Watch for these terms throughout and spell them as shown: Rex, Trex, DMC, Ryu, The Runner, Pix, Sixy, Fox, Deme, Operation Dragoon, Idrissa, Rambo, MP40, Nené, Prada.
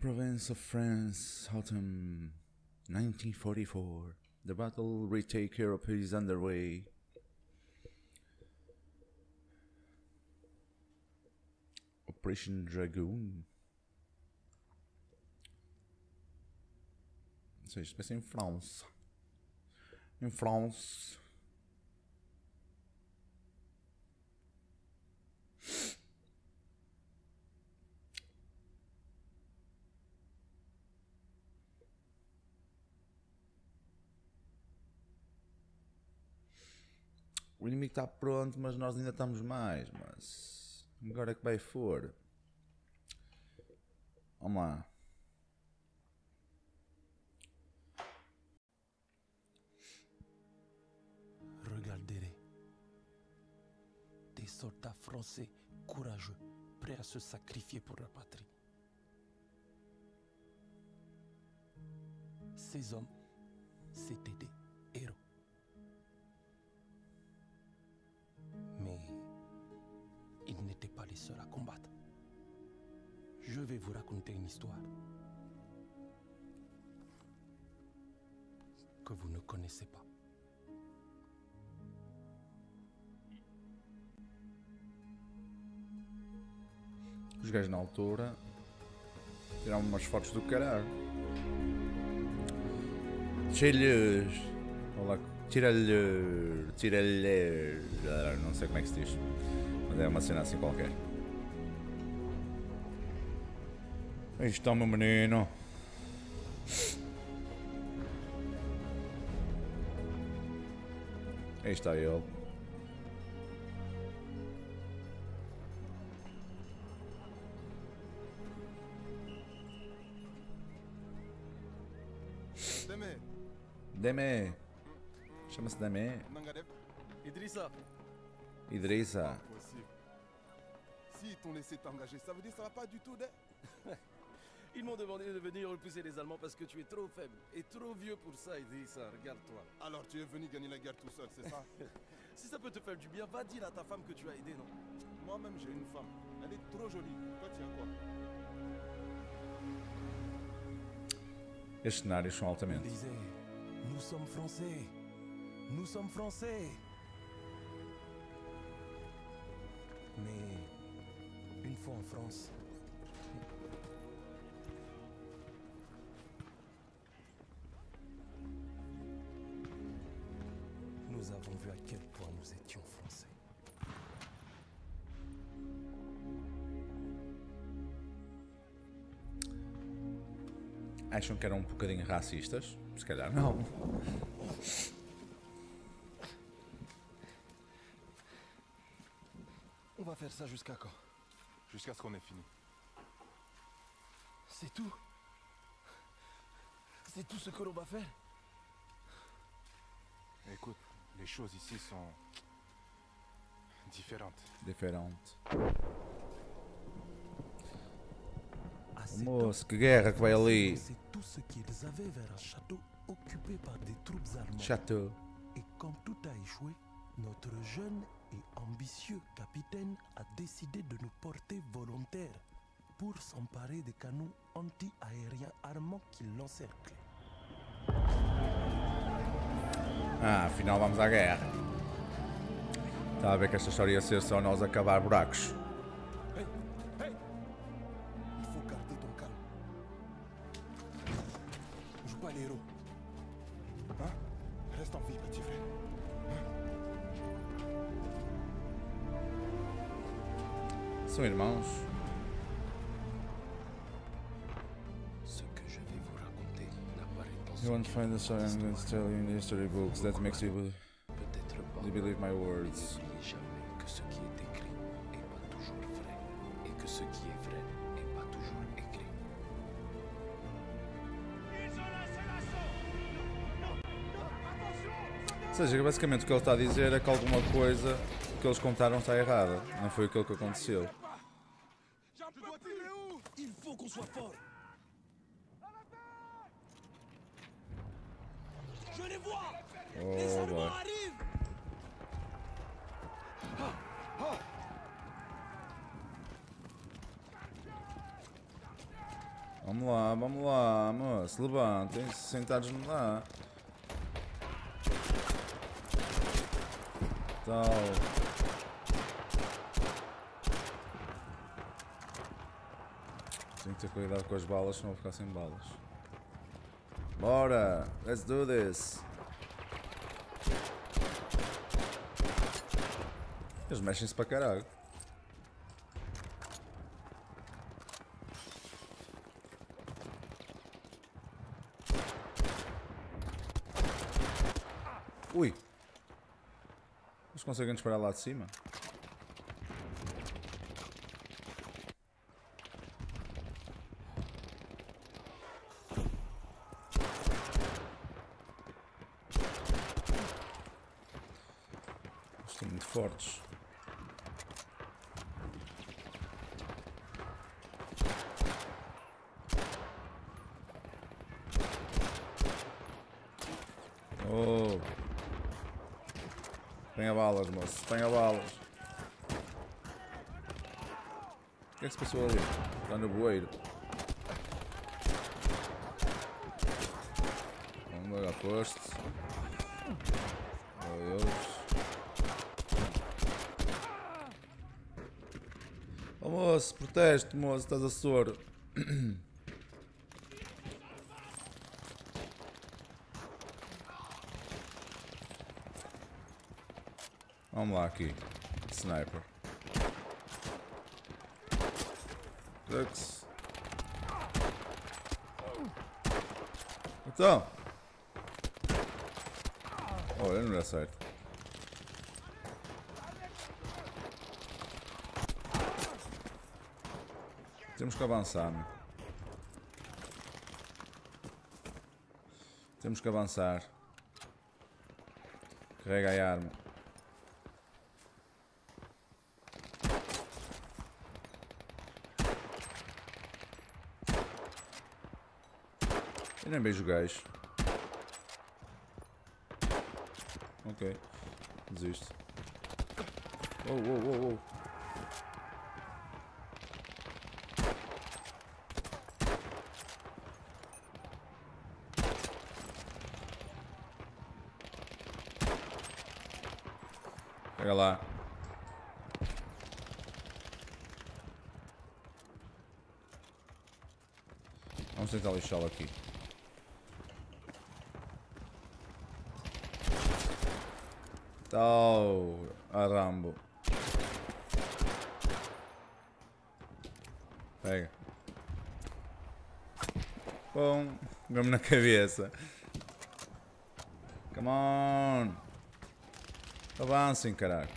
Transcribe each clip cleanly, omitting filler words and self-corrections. Province of France, autumn 1944. The battle retake Europe is underway. Operation Dragoon. Ça se passe en France. En France. O inimigo está pronto, mas nós ainda estamos mais, mas... Agora é que vai for. Vamos lá. Regardez. Des soldats français courageux, prêts à se sacrifier pour la patrie. Ces hommes, c'était des héros. Ils n'étaient pas les seuls à combattre. Je vais vous raconter une histoire que vous ne connaissez pas. Os gajos na altura tiraram umas fotos do caralho. Tira-lhe... Não sei como é que se diz. É uma cena assim qualquer. Aí está, meu menino. Aí está ele. Deme. Deme. Chama-se Deme. Idrissa. Idrissa. Si ils t'ont laissé t'engager, ça veut dire que ça va pas du tout d'aide. Ils m'ont demandé de venir repousser les Allemands parce que tu es trop faible et trop vieux pour ça, Idrissa, regarde-toi. Alors tu es venu gagner la guerre tout seul, c'est ça? Si ça peut te faire du bien, va dire à ta femme que tu as aidé, non? Moi-même j'ai une femme, elle est trop jolie, toi tu as quoi? Estes cenários são altamente. Ils disaient, nous sommes français, nous sommes français. Mais une fois en France. Nous avons vu à quel point nous étions français. Acham que eram bocadinho racistas? Se calhar não. On va faire ça jusqu'à quand? Jusqu'à ce qu'on ait fini. C'est tout? C'est tout ce que l'on va faire? Écoute, les choses ici sont... différentes. Différentes. Moço, que guerra que vai ali! C'est tout ce qu'ils avaient vers un château occupé par des troupes allemandes. Château. Et quand tout a échoué, notre jeune et ambitieux capitaine a décidé de nous porter volontaires pour s'emparer des canons anti-aériens armands qui l'encerclent. Ah, afinal vamos à guerra. Está a ver que esta história ia ser só nós a cavar buracos. Ei, ei! Il faut garder ton calme. Je suis pas les héros. Hein? Reste en vie, petit frère. São irmãos. You want to find the story I'm going to tell you in the history books that makes people believe my words. Ou seja, basicamente o que ele está a dizer é que alguma coisa que eles contaram está errada. Não foi aquilo que aconteceu. Oh, boy. Vamos lá, moço, levantem-se, sentados-me lá. Tal. Tenho que ter cuidado com as balas, senão vou ficar sem balas. Bora, let's do this. Eles mexem-se para caralho. Ui! Eles conseguem disparar lá de cima? Eles estão muito fortes. Oh! Tenha balas, moço, tenha balas. O que é que se passou ali? Está no bueiro. Vamos logo a posto. Oh, Deus. Oh, moço, proteste, moço, estás a soro. Vamos lá aqui, sniper. Rex. Então. Olha, não dá certo. Temos que avançar, meu. Temos que avançar. Carrega a arma. Eu nem vejo o gajo. Ok. Desisto. Oh, oh, oh, oh. Pega lá. Vamos tentar lixá-lo aqui. Tal, a Rambo. Pega. Pum, vamos na cabeça. Come on. Avancem, caraca.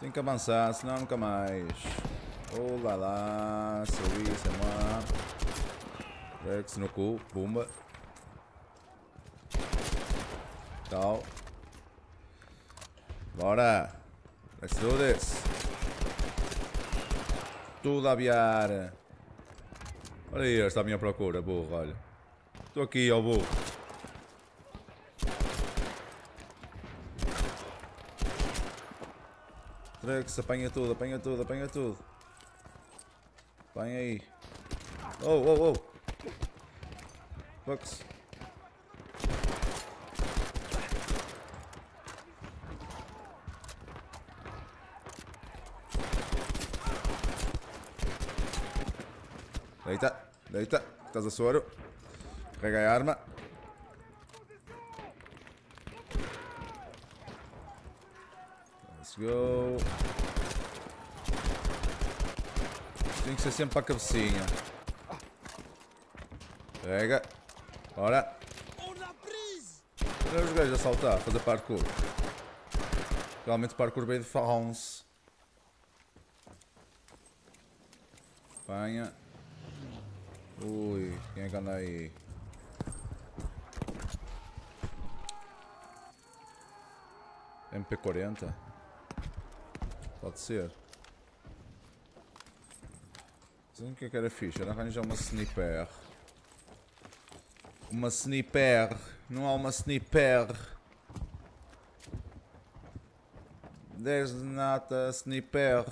Tem que avançar, senão nunca mais. Oh lá lá, serviço, amor. Rex no cu, bomba. Tal. Bora. Let's do this. Tudo a aviar. Olha aí, esta é a minha procura, burro, olha. Estou aqui, ó burro. Rex, apanha tudo, apanha tudo, apanha tudo. Vem aí. Oh, oh, oh. Fox. Deita, deita. Estás a suor. Carrega a arma. Let's go. Tem que ser sempre para a cabecinha. Pega. Bora. Olha os gajos a saltar, fazer parkour. Realmente parkour bem de France. Apanha. Ui, quem é que anda aí? MP40? Pode ser. O que é que era fixe? Era arranjar uma sniper. Uma sniper. No, I'm a sniper. There's not a sniper.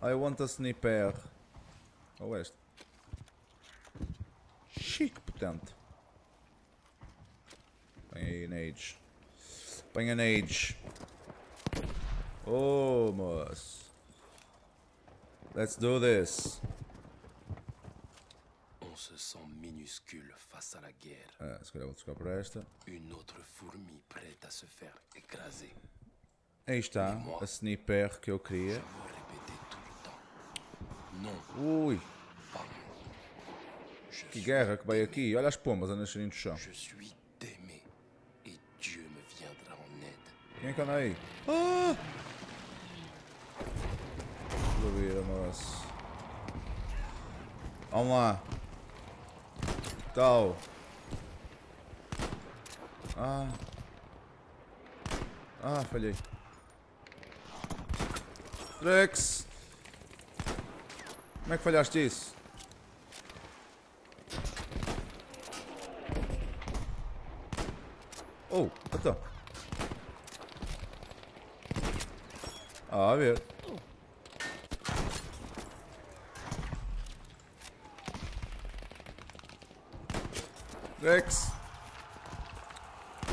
I want a sniper. Oh, wait. Chic, portanto. Põe na age. Põe na age. Oh, moço. Let's do this. On se sent minuscule face à la guerre. Ah, se calhar vou tocar para esta. Une autre fourmi prête à se faire écraser. Aí está, a sniper que eu queria. Ui! Que guerra que vai aqui! Olha as pombas a nascerem do chão. Quem é que anda aí? Ah! Vamos lá! Tal! Ah! Ah, falhei! Rex! Como é que falhaste isso? Oh, então. Ah, a ver. Trex.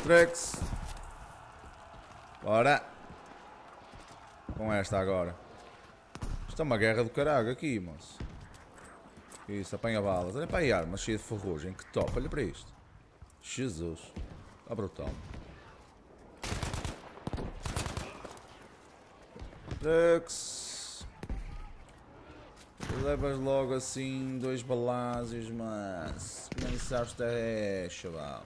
Trex. Bora. Com esta agora. Isto é uma guerra do caralho aqui, moço. Isso, apanha balas. Olha para aí, arma cheia de ferrugem. Que top, olha para isto. Jesus. Está brutal. Rex. Levas logo assim dois balazes, mas... Pensaste é, chaval.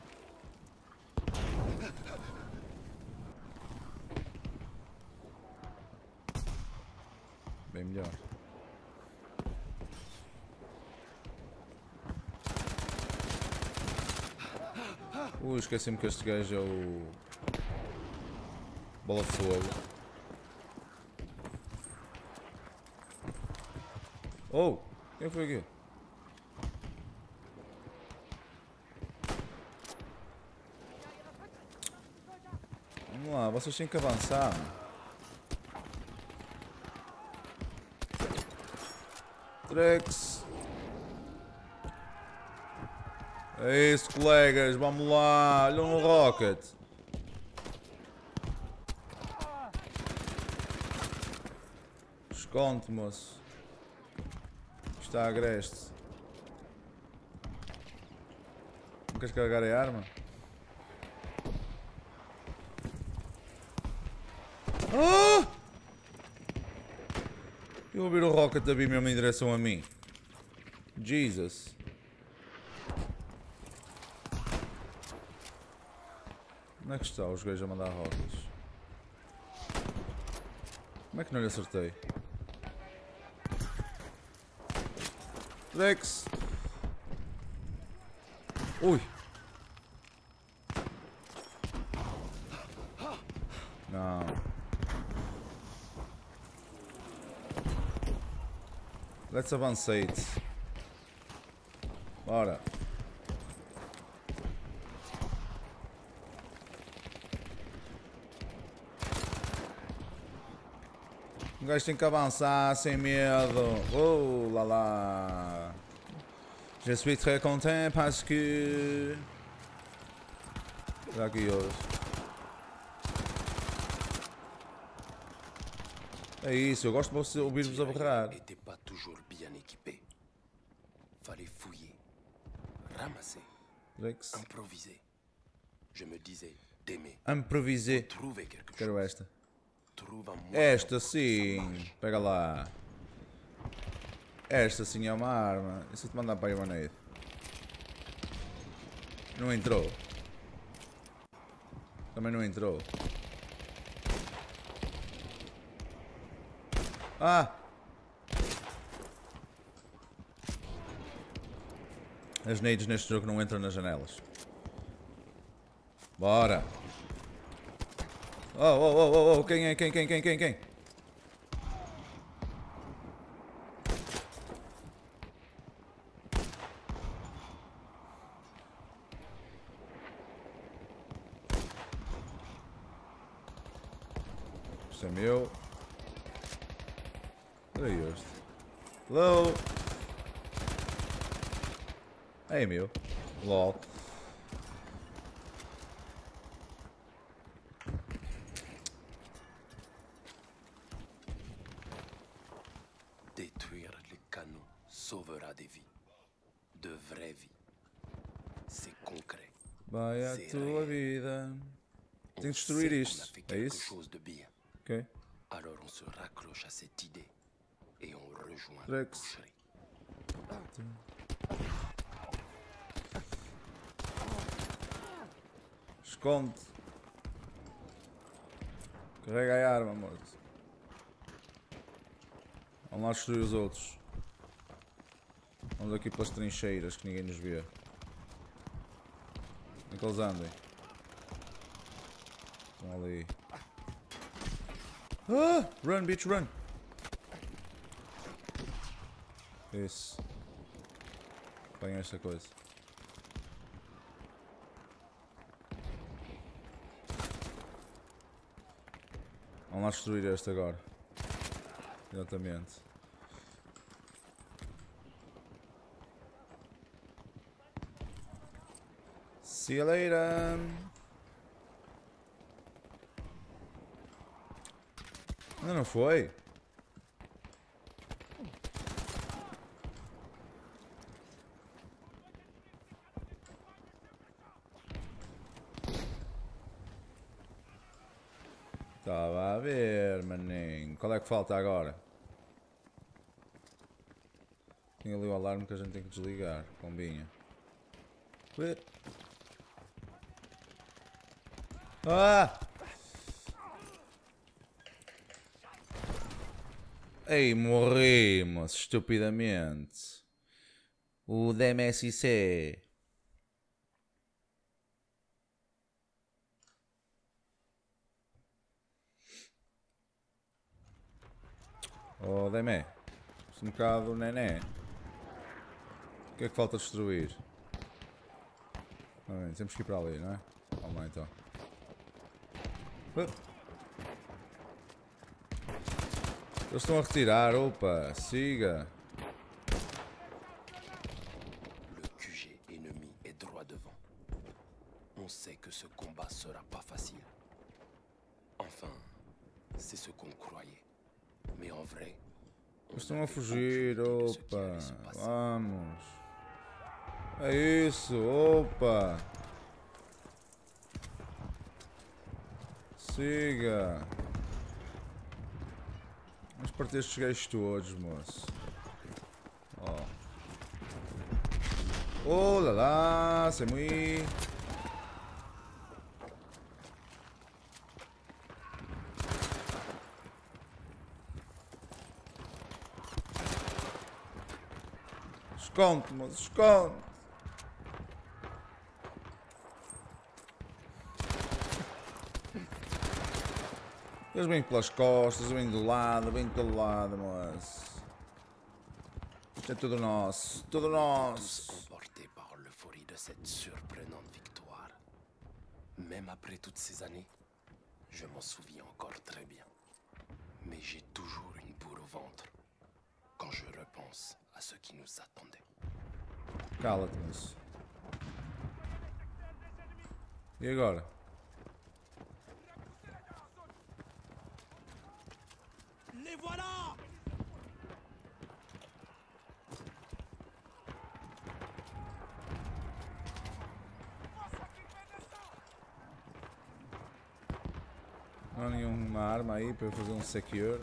Bem melhor. Esqueci-me que este gajo é o... Bola de fogo. Oh! Quem foi aqui? Vamos lá, vocês têm que avançar. Trex. É isso, colegas, vamos lá, olha um rocket. Esconde, moço. Está agreste. Não queres carregar a arma? Ah! Eu vou ver o rocket a vir mesmo em direção a mim. Jesus. Onde é que está os gajos a mandar rodas? Como é que não lhe acertei? Rex! Ui! Não! Let's avançate! Bora! O gajo tem que avançar sem medo. Oh lá lá. Je suis très content parce que. Será que hoje? É isso, eu gosto de ouvir-vos a berrar. Improviser. Quero esta. Esta sim, pega lá. Esta sim é uma arma. E se eu te mandar para a granada? Não entrou. Também não entrou. Ah! As nades neste jogo não entram nas janelas. Bora! Oh, quem? Sem eu. Olha este. Hello. Ei meu. LOL. Détruire les canons sauvera des vies. De vraies vies. C'est concret. Vai à tua vida. Tem que destruir isto. É isso? Ok. Alors on se raccroche à cette idée et on rejoint Rex. Esconde. Carrega a arma, morto. Vamos lá destruir os outros. Vamos aqui pelas trincheiras que ninguém nos vê. Nem que eles andem. Estão ali. Ah! Run, bitch, run! Isso. Apanha esta coisa. Vamos lá destruir este agora. Exatamente. See you later. Ainda não foi? Estava a ver, maninho. Qual é que falta agora? Tinha ali o alarme que a gente tem que desligar. Pombinha. Ah! Ei, morrimos estupidamente. O DMC. Oh, Deme, este um bocado Nené. O que é que falta destruir? Ah, bem, temos que ir para ali, não é? Vamos lá então. Eles estão a retirar, opa, siga. Le QG ennemi est droit devant. On sait que ce combat sera pas facile. Enfin, c'est ce qu'on croyait. Eles estão a fugir, opa, vamos. É isso, opa. Siga. Vamos partir estes gajos todos, moço. Oh, oh lá lá, sem mui. Esconde, moço, esconde! Eles vêm pelas costas, vêm do lado, moço. Isto é tudo nosso, tudo nosso! Emporté par l'euphorie de cette surprenante victoire. Même après toutes ces années, je m'en souviens encore très bien. Mais j'ai toujours une boule au ventre quand je repense à ce qui nous attendait. Cala-te, moço. E agora? Les voilà! Não há nenhuma arma aí para eu fazer um secure.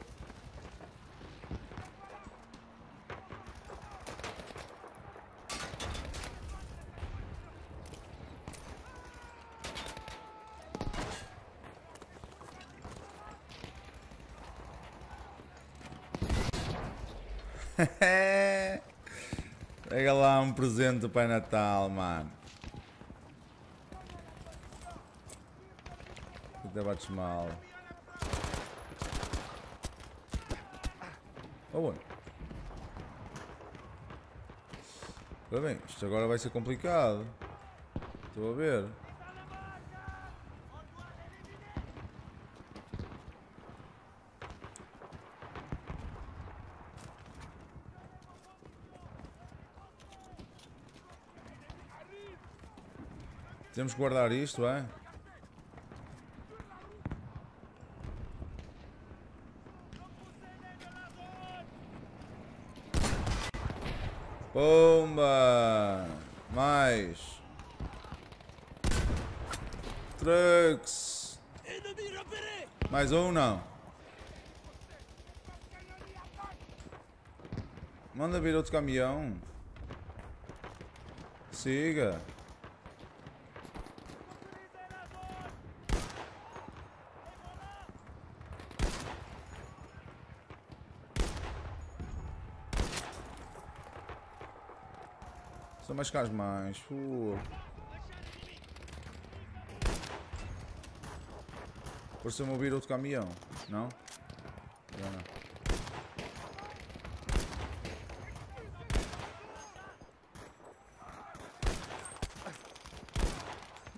Pega lá um presente do Pai Natal, mano. Até bates mal. Oh, bom. Está bem, isto agora vai ser complicado. Estou a ver. Temos que guardar isto, é? Bomba! Mais! Trex! Mais não? Manda vir outro caminhão. Siga. São mais caras mais. Por se mover outro caminhão, não? Já não.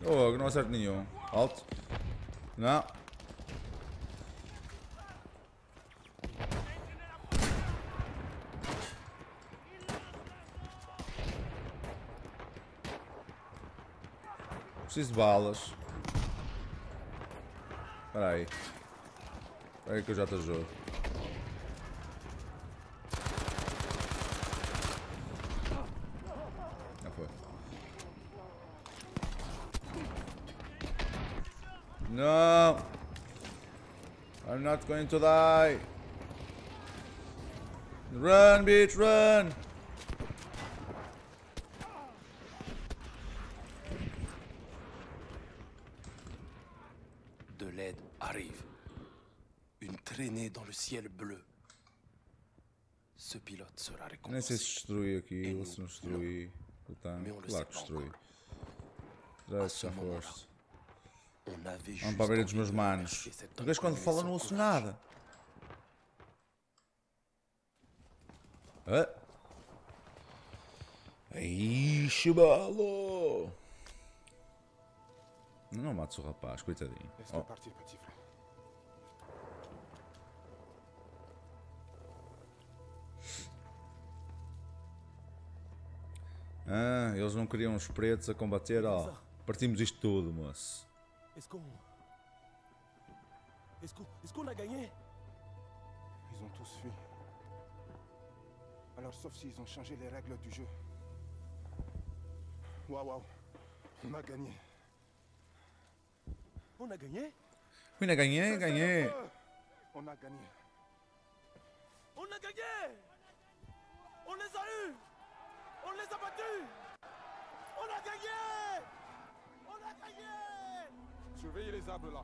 Oh, não acerto nenhum. Alto. Não. Preciso de balas. Espera aí. Espera aí que eu já te ajudo. Já foi. Não! I'm not going to die! Run, bitch, run! De l'aide arrive. Une traînée dans le ciel bleu. Ce pilote sera récompensé. Nem sei se destruí aqui ou se não destruí o tanque. Claro que destruí. Traz-se à força. Vamos para a beira dos meus manos. Mas quando fala não ouço nada. Ah. Ai, chabalo! Não mates o rapaz, coitadinho. Oh. Ah, eles não queriam os pretos a combater, ó. Oh. Partimos isto tudo, moço. Est-ce qu'on a gagné? Ils ont tous fui. Alors sauf s'ils ont changé les règles du jeu. Waouh, on a gagné. On a gagné? Oui, on a gagné, gagné. On a gagné. On a gagné. On les a eus. On les a battus. On a gagné. On a gagné. Surveillez les arbres là.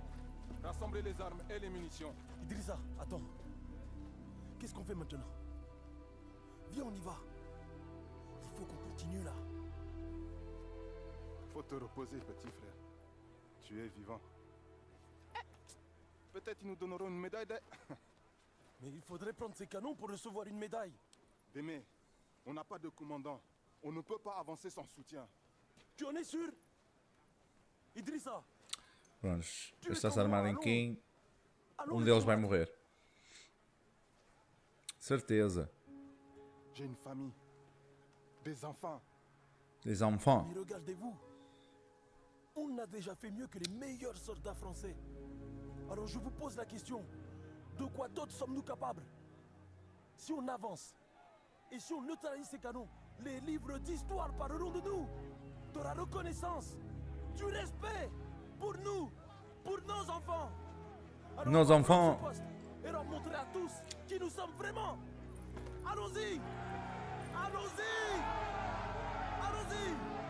Rassemblez les armes et les munitions. Idrissa, attends. Qu'est-ce qu'on fait maintenant? Viens, on y va. Il faut qu'on continue là. Faut te reposer, petit frère. Tu es vivant. Peut-être ils nous donneront une médaille de... Mais il faudrait prendre ces canons pour recevoir une médaille. Deme, on n'a pas de commandant. On ne peut pas avancer sans soutien. Tu en es sûr? Idrissa! Pronto, está-se armado em quem deles vai morrer. Certeza. J'ai une famille. Des enfants. Des enfants. Mais regardez-vous. On a déjà fait mieux que les meilleurs soldats français. Alors je vous pose la question. De quoi d'autre sommes-nous capables? Si on avance et si on neutralise ces canons, les livres d'histoire parleront de nous, de la reconnaissance, du respect. Pour nous, pour nos enfants. Alors, nos enfants. Et leur montrer à tous qui nous sommes vraiment. Allons-y. Allons-y. Allons-y.